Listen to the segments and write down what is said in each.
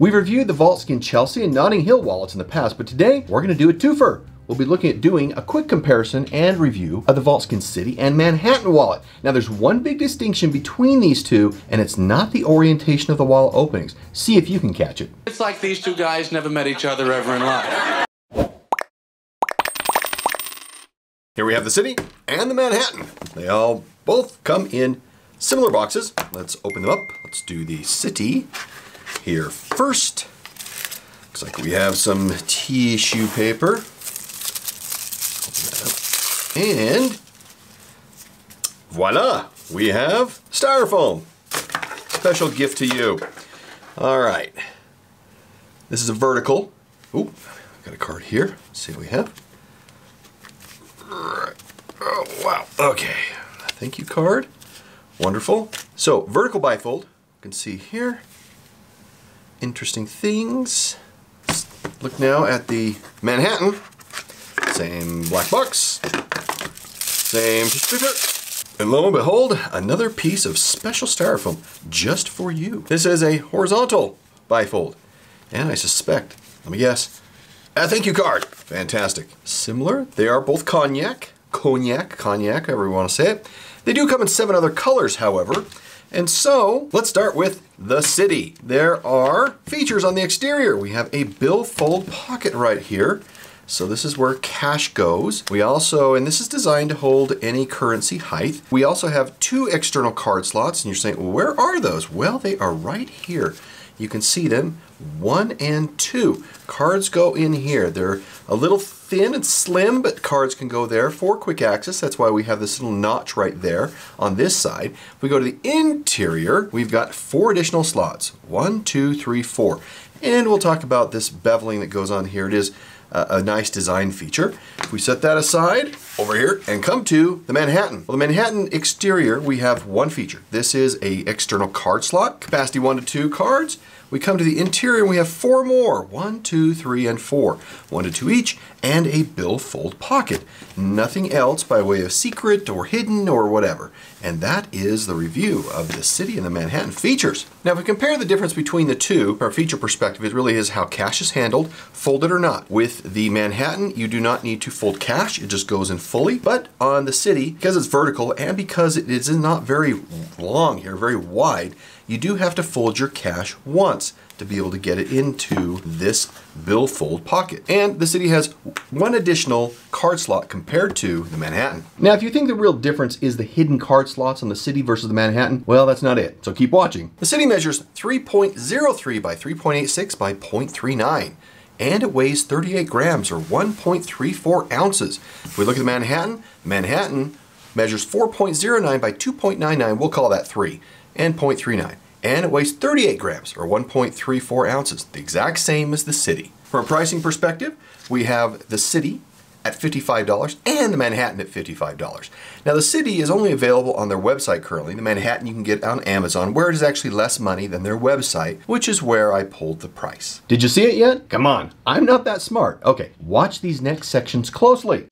We've reviewed the Vaultskin Chelsea and Notting Hill wallets in the past, but today we're going to do a twofer. We'll be looking at doing a quick comparison and review of the Vaultskin City and Manhattan wallet. Now there's one big distinction between these two, and it's not the orientation of the wallet openings. See if you can catch it. It's like these two guys never met each other ever in life. Here we have the City and the Manhattan. They all both come in similar boxes. Let's open them up. Let's do the City here first. Looks like we have some tissue paper. And voila, we have styrofoam. Special gift to you. All right. This is a vertical. Ooh, got a card here. Let's see what we have. Oh, wow. Okay. Thank you card. Wonderful. So, vertical bifold. You can see here. Interesting things. Let's look now at the Manhattan. Same black box, same sticker, and lo and behold, another piece of special styrofoam just for you. This is a horizontal bifold, and I suspect, let me guess, a thank you card. Fantastic. Similar, they are both cognac, however you want to say it. They do come in 7 other colors, however. And so, let's start with the City. There are features on the exterior. We have a billfold pocket right here. So this is where cash goes. We also, and this is designed to hold any currency height. We also have 2 external card slots, and you're saying, well, where are those? Well, they are right here. You can see them, 1 and 2. Cards go in here. They're a little thin and slim, but cards can go there for quick access. That's why we have this little notch right there on this side. If we go to the interior, we've got 4 additional slots. 1, 2, 3, 4. And we'll talk about this beveling that goes on here. It is a nice design feature. If we set that aside over here and come to the Manhattan. Well, the Manhattan exterior, we have 1 feature. This is an external card slot, capacity 1 to 2 cards. We come to the interior and we have 4 more, 1, 2, 3, and 4. 1 to 2 each, and a billfold pocket. Nothing else by way of secret or hidden or whatever. And that is the review of the City and the Manhattan features. Now if we compare the difference between the two from a feature perspective, it really is how cash is handled, folded or not. With the Manhattan, you do not need to fold cash, it just goes in fully. But on the City, because it's vertical and because it is not very long here, very wide, you do have to fold your cash once to be able to get it into this billfold pocket. And the City has 1 additional card slot compared to the Manhattan. Now, if you think the real difference is the hidden card slots on the City versus the Manhattan, well, that's not it, so keep watching. The City measures 3.03 by 3.86 by 0.39, and it weighs 38 grams or 1.34 ounces. If we look at the Manhattan measures 4.09 by 2.99, we'll call that 3, and 0.39. And it weighs 38 grams or 1.34 ounces, the exact same as the City. From a pricing perspective, we have the City at $55 and the Manhattan at $55. Now the City is only available on their website currently. The Manhattan you can get on Amazon, where it is actually less money than their website, which is where I pulled the price. Did you see it yet? Come on, I'm not that smart. Okay, watch these next sections closely.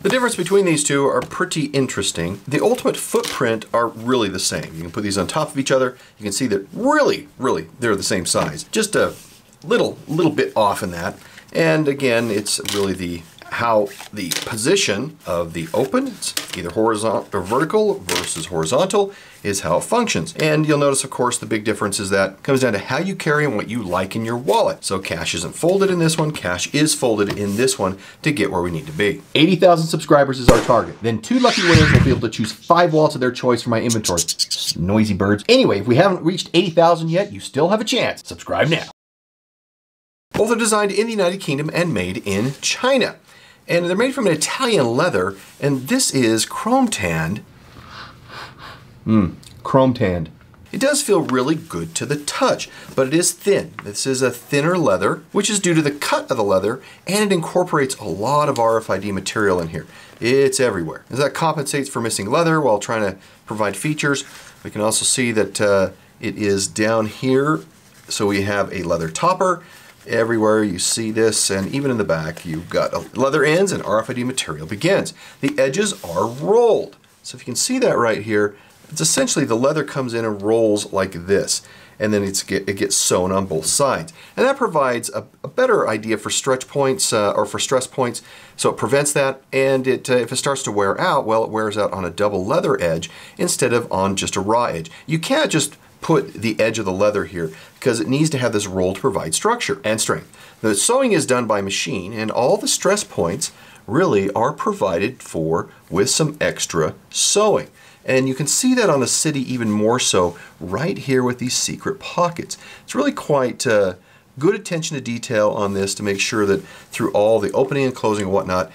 The difference between these two are pretty interesting. The ultimate footprint are really the same. You can put these on top of each other. You can see that really, they're the same size. Just a little bit off in that. And again, it's really the how the position of the open, it's either horizontal or vertical versus horizontal, is how it functions. And you'll notice, of course, the big difference is that it comes down to how you carry and what you like in your wallet. So cash isn't folded in this one, cash is folded in this one to get where we need to be. 80,000 subscribers is our target. Then 2 lucky winners will be able to choose 5 wallets of their choice from my inventory. Noisy birds. Anyway, if we haven't reached 80,000 yet, you still have a chance. Subscribe now. Both are designed in the United Kingdom and made in China. And they're made from an Italian leather, and this is chrome tanned. Chrome tanned. It does feel really good to the touch, but it is thin. This is a thinner leather, which is due to the cut of the leather, and it incorporates a lot of RFID material in here. It's everywhere. And that compensates for missing leather while trying to provide features. We can also see that it is down here, so we have a leather topper. Everywhere you see this, and even in the back, you've got leather ends and RFID material begins. The edges are rolled. So if you can see that right here, it's essentially the leather comes in and rolls like this, and then it gets sewn on both sides. And that provides a better idea for stretch points or for stress points, so it prevents that, and if it starts to wear out, well, it wears out on a double leather edge instead of on just a raw edge. You can't just put the edge of the leather here because it needs to have this roll to provide structure and strength. The sewing is done by machine, and all the stress points really are provided for with some extra sewing. And you can see that on the City even more so right here with these secret pockets. It's really quite good attention to detail on this to make sure that through all the opening and closing and whatnot,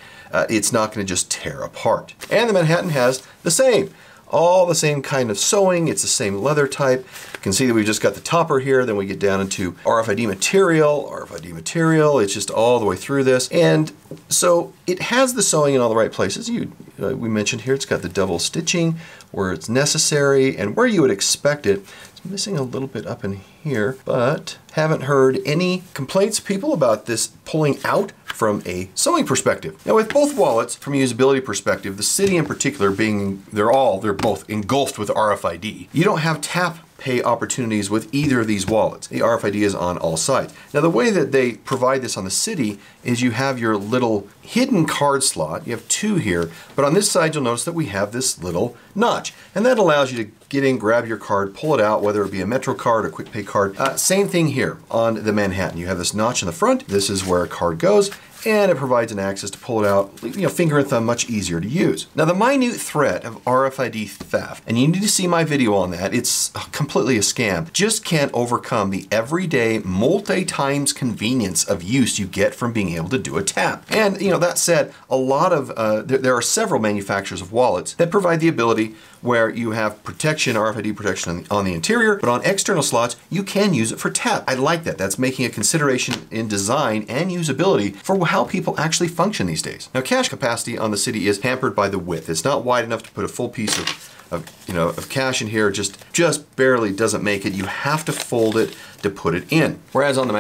it's not going to just tear apart. And the Manhattan has the same. All the same kind of sewing, it's the same leather type. You can see that we've just got the topper here, then we get down into RFID material, it's just all the way through this. And so it has the sewing in all the right places. We mentioned here it's got the double stitching where it's necessary and where you would expect it. It's missing a little bit up in here, but haven't heard any complaints people about this pulling out from a sewing perspective. Now with both wallets, from a usability perspective, the City in particular being, they're both engulfed with RFID. You don't have tap pay opportunities with either of these wallets. The RFID is on all sides. Now the way that they provide this on the City is you have your little hidden card slot. You have 2 here, but on this side you'll notice that we have this little notch, and that allows you to get in, grab your card, pull it out, whether it be a MetroCard or Quick Pay card. Same thing here on the Manhattan. You have this notch in the front. This is where a card goes, and it provides an access to pull it out, finger and thumb, much easier to use. Now the minute threat of RFID theft, and you need to see my video on that, it's completely a scam, just can't overcome the everyday multi-times convenience of use you get from being able to do a tap. And that said, a lot of, there are several manufacturers of wallets that provide the ability where you have protection, RFID protection on the interior, but on external slots, you can use it for tap. I like that. That's making a consideration in design and usability for how people actually function these days. Now, cash capacity on the City is hampered by the width. It's not wide enough to put a full piece of cash in here. Just barely doesn't make it. You have to fold it to put it in. Whereas on the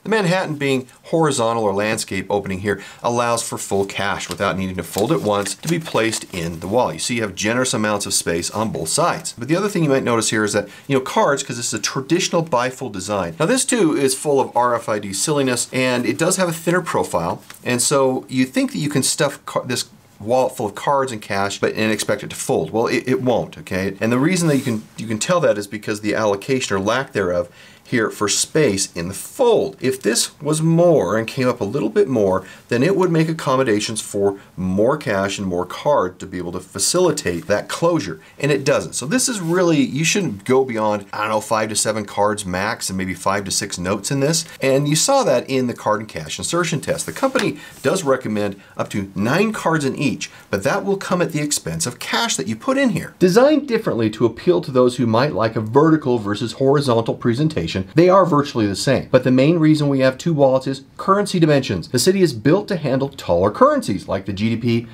Manhattan being horizontal or landscape opening here allows for full cash without needing to fold it once to be placed in the wall. You see you have generous amounts of space on both sides. But the other thing you might notice here is that, cards, because this is a traditional bifold design. Now this too is full of RFID silliness, and it does have a thinner profile. And so you think that you can stuff this wallet full of cards and cash, and expect it to fold. Well, it won't, okay? And the reason that you can tell that is because the allocation or lack thereof here for space in the fold. If this was more and came up a little bit more, then it would make accommodations for more cash and more card to be able to facilitate that closure, and it doesn't. So this is really, you shouldn't go beyond, 5 to 7 cards max and maybe 5 to 6 notes in this, and you saw that in the card and cash insertion test. The company does recommend up to 9 cards in each, but that will come at the expense of cash that you put in here. Designed differently to appeal to those who might like a vertical versus horizontal presentation, they are virtually the same, but the main reason we have 2 wallets is currency dimensions. The City is built to handle taller currencies like the GDP,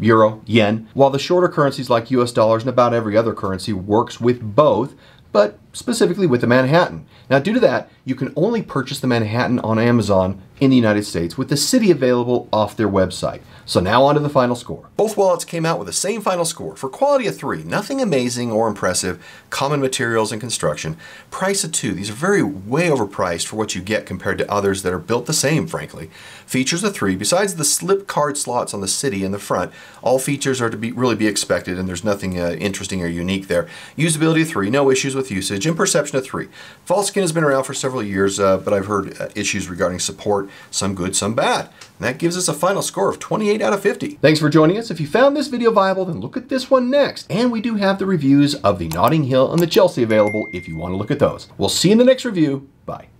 Euro, Yen, while the shorter currencies like US dollars and about every other currency works with both, but specifically with the Manhattan. Now, due to that, you can only purchase the Manhattan on Amazon in the United States, with the City available off their website. So now onto the final score. Both wallets came out with the same final score. For quality a 3, nothing amazing or impressive, common materials and construction. Price a 2, these are way overpriced for what you get compared to others that are built the same, frankly. Features a 3, besides the slip card slots on the City in the front, all features are to really be expected, and there's nothing interesting or unique there. Usability a 3, no issues with usage, and perception a 3. Vaultskin has been around for several years, but I've heard issues regarding support. Some good, some bad. And that gives us a final score of 28 out of 50. Thanks for joining us. If you found this video viable, then look at this one next. And we do have the reviews of the Notting Hill and the Chelsea available if you want to look at those. We'll see you in the next review. Bye.